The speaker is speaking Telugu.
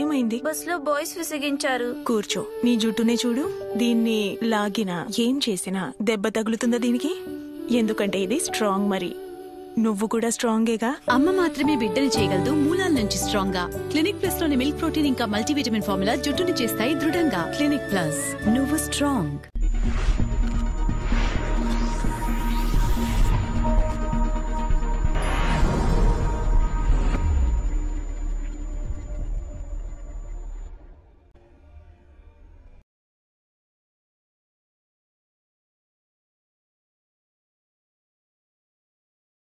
ఏమైంది? బస్ లో బాయ్స్ విసిగించారు. కూర్చో, నీ జుట్టునే చూడు. దీన్ని లాగినా ఏం చేసినా దెబ్బ తగులుతుందా దీనికి? ఎందుకంటే ఇది స్ట్రాంగ్. మరి నువ్వు కూడా స్ట్రాంగేగా. అమ్మ మాత్రమే బిడ్డలు చేయగలదు, మూలాల నుంచి స్ట్రాంగ్ గా. క్లినిక్ ప్లస్ లోని మిల్క్ ప్రోటీన్ ఇంకా మల్టీవిటమిన్ ఫార్ములా జుట్టుని చేస్తాయి దృఢంగా. క్లినిక్ ప్లస్, నువ్వు స్ట్రాంగ్.